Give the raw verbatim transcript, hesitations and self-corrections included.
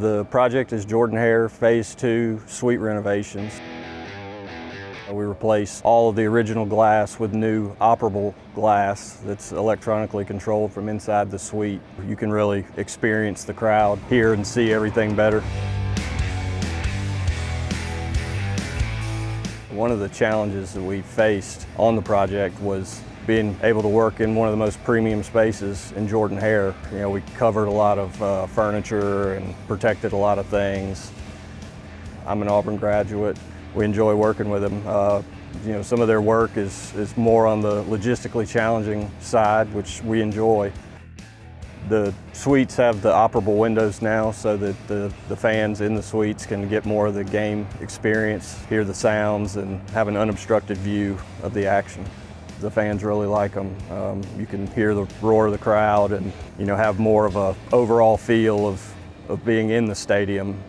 The project is Jordan-Hare Phase two Suite Renovations. We replace all of the original glass with new operable glass that's electronically controlled from inside the suite. You can really experience the crowd here and see everything better. One of the challenges that we faced on the project was being able to work in one of the most premium spaces in Jordan-Hare. You know, we covered a lot of uh, furniture and protected a lot of things. I'm an Auburn graduate. We enjoy working with them. Uh, you know, some of their work is, is more on the logistically challenging side, which we enjoy. The suites have the operable windows now so that the, the fans in the suites can get more of the game experience, hear the sounds, and have an unobstructed view of the action. The fans really like them. Um, you can hear the roar of the crowd and, you know, have more of an overall feel of, of being in the stadium.